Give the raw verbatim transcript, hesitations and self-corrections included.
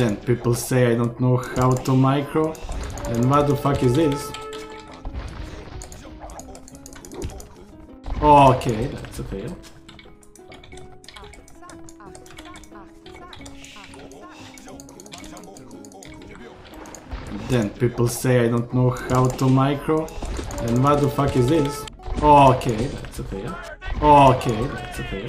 Then people say I don't know how to micro. And what the fuck is this? Okay, that's a fail. Then people say I don't know how to micro. And what the fuck is this? Okay, that's a fail. Okay, that's a fail.